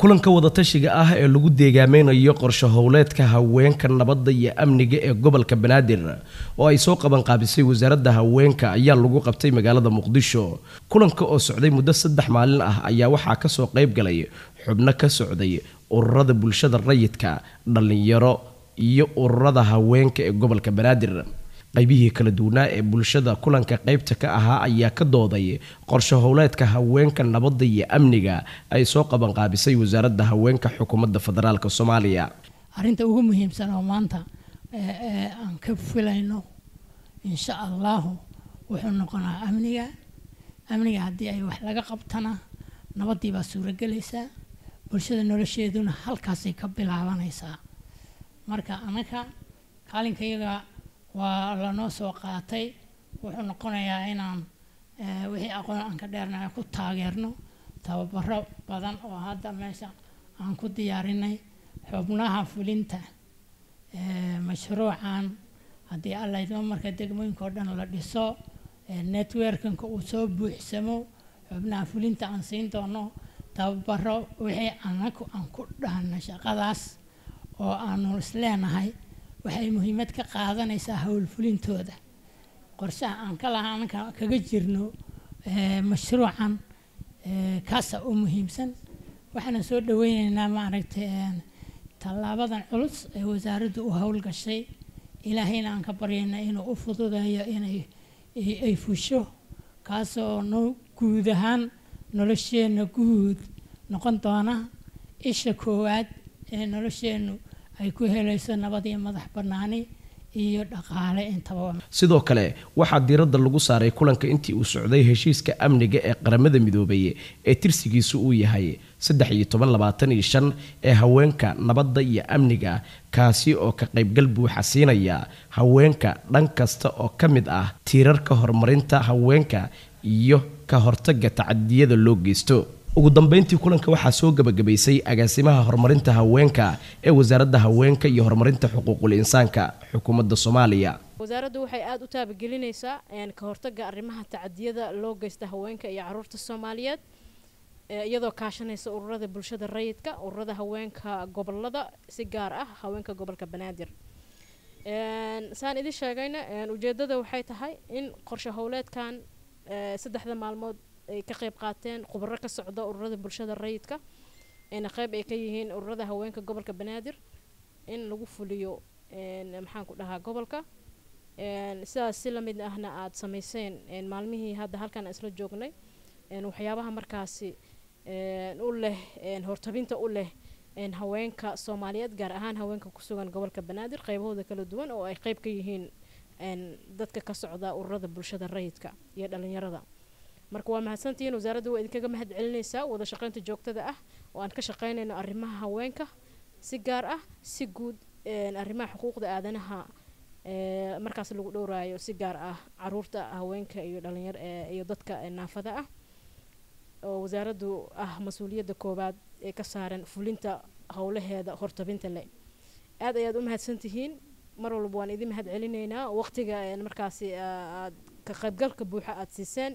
kulanka wadatashiga ah ee lagu deegaameynayo qorshe hawleedka haweenka nabadda iyo amniga ee gobolka Banaadir oo ay soo qaban qaabisay wasaaradda haweenka ayaa lagu qabtay magaalada Muqdisho kulanka oo socday muddo 3 maalin ah ayaa waxa ka soo qayb galay xubno ka socday ururada bulshada rayidka dhalinyaro iyo ururada haweenka ee gobolka Banaadir qaybihii kala duwanaa ee bulshada kulanka qaybta ka ahaa ayaa ka dooday qorshe hawleedka haweenka nabadda iyo amniga ay soo qaban qaabisay wasaaradda haweenka xukuumadda federaalka Soomaaliya arinta ugu muhiimsan oo maanta aan ka filayno insha Allah wuxuu noqonaa amniga haddii ay wax laga qabtana nabadii baa suuragelaysa bulshada nolosheeduna halkaas ay ka bilaabanaysaa marka anaka kaalinkayaga ولكن يجب ان يكون هناك اشياء تتعلم تبرع بدن وهذا المشروع ان يكون هناك اشياء مشروع ان يكون هناك اشياء تتعلم ان يكون هناك اشياء تتعلم ان يكون هناك اشياء تتعلم ان يكون هناك اشياء waxay muhiimad ka qaadanaysaa hawl fulintooda qorshaha aan kala ahaan kaga jirno mashruucan kaas oo muhiimsan waxaan soo dhaweynaynaa ma aragteen talaabadan culus ee wasaaraddu u hawl gashay ilaahayna aan ka baryaynaa inuu u fududeeyo inay ay fusho kaas oo no guud ahaan nolosheena guud noqon doona isha koowaad ee nolosheena sidoo kale waxaa diiradda lagu saaray kulanka intii uu socday heshiiska amniga ee qaramada midoobay ee tirsigiisu uu yahay 1325 ee haweenka nabadda iyo amniga kaasi oo ka qaybgal buuxa siinaya haweenka dhan kasta oo ka mid ah tiirarka horumarinta haweenka iyo ka hortagga tacadiyada loo geysto ugu dambeyntii kulanka waxa soo gabagabaysay agaasimaha horumarinta haweenka ee wasaaradda haweenka iyo horumarinta xuquuqul insaanka xukuumadda Soomaaliya wasaaraddu waxay aad u taabagelinaysaa ka hortagga arrimaha tacadiyada loo geysta haweenka iyo caruurta Soomaaliyeed iyadoo kaashanaysa ururada bulshada rayidka ururada haweenka gobolada si gaar ah haweenka gobolka Banaadir saan idin sheegayna ujeedada waxay tahay in qorshe hawleedkan 3 maalmood ka qayb qaateen qubaro ka socda ururada bulshada rayidka ee qayb ay ka yihiin ururada haweenka gobolka Banaadir in lagu fuliyo maxaan ku dhahaa gobolka sidaas la mid ahna aad sameyseen maalmihii hadda halkan isla joognay waxyaabaha markaasi u leh hortabinta u leh haweenka Soomaaliyeed gaar ahaan haweenka ku sugan gobolka Banaadir qaybahooda kala duwan oo ay qayb ka yihiin dadka ka socda ururada bulshada rayidka iyo dhalinyarada marka waa mahadsantiin wasaaraddu way idinkaga mahad celinaysaa wada shaqaynta joogtada ah oo aan ka shaqaynayno arrimaha haweenka si gaar ah si guud arrimaha xuquuqda aadanaha markaas lagu dhowraayo si gaar ah caruurta haweenka iyo dhalinyarada iyo dadka naafada ah oo wasaaraddu ah masuuliyadda koobaad ee ka saaran fulinta hawlaheeda hortabinta leh aad ayaad u mahadsantihiin mar walba waan idin mahad celinaynaa waqtiga markaas aad ka qaybgalka buuxa aad siiseen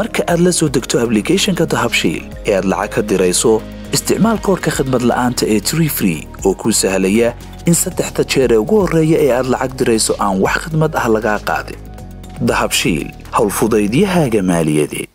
marka aad la soo degto application-ka Dahabshiil ee aad lacag ka dirayso isticmaal koodka khidmad la'aanta ee TREEFREE oo kuu sahlaya in 3 jeer ee ugu horeeya ee aad lacag dirayso aan wax khidmad ah laga qaadin Dahabshiil hawl fudaydiyahaaga maaliyadeed